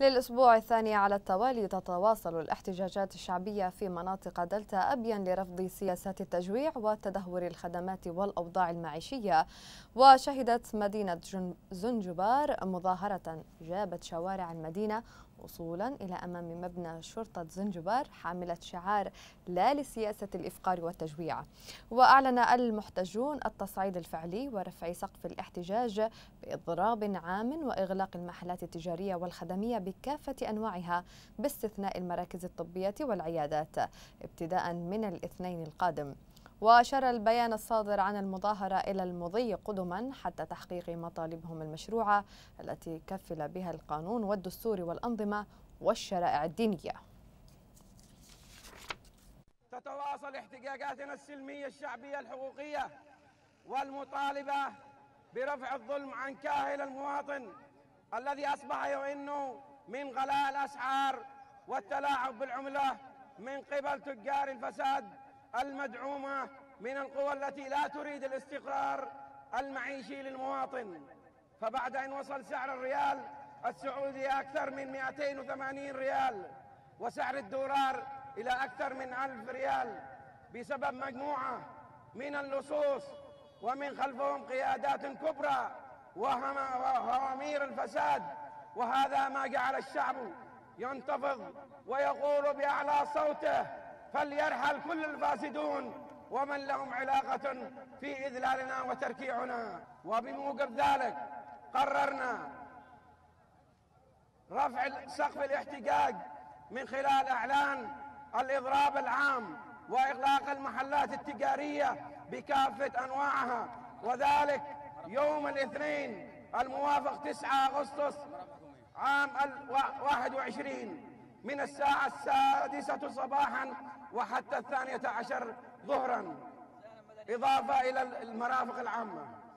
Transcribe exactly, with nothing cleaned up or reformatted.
للأسبوع الثاني على التوالي تتواصل الاحتجاجات الشعبية في مناطق دلتاء أبين لرفض سياسات التجويع وتدهور الخدمات والأوضاع المعيشية. وشهدت مدينة زنجبار مظاهرة جابت شوارع المدينة وصولا إلى أمام مبنى شرطة زنجبار حاملة شعار لا لسياسة الإفقار والتجويع. وأعلن المحتجون التصعيد الفعلي ورفع سقف الاحتجاج بإضراب عام وإغلاق المحلات التجارية والخدمية بكافة أنواعها باستثناء المراكز الطبية والعيادات ابتداء من الاثنين القادم. وأشار البيان الصادر عن المظاهرة إلى المضي قدما حتى تحقيق مطالبهم المشروعة التي كفل بها القانون والدستور والأنظمة والشرائع الدينية. تتواصل احتجاجاتنا السلمية الشعبية الحقوقية والمطالبة برفع الظلم عن كاهل المواطن الذي أصبح يئن من غلاء الأسعار والتلاعب بالعملة من قبل تجار الفساد المدعومة من القوى التي لا تريد الاستقرار المعيشي للمواطن. فبعد أن وصل سعر الريال السعودي أكثر من مئتين وثمانين ريال وسعر الدولار إلى أكثر من ألف ريال بسبب مجموعة من اللصوص ومن خلفهم قيادات كبرى وهوامير الفساد، وهذا ما جعل الشعب ينتفض ويقول بأعلى صوته: فليرحل كل الفاسدون ومن لهم علاقة في إذلالنا وتركيعنا. وبموجب ذلك قررنا رفع سقف الاحتجاج من خلال إعلان الإضراب العام وإغلاق المحلات التجارية بكافة أنواعها، وذلك يوم الاثنين الموافق تسعة أغسطس عام واحد وعشرين من الساعة السادسة صباحا وحتى الثانية عشر ظهرا، إضافة إلى المرافق العامة.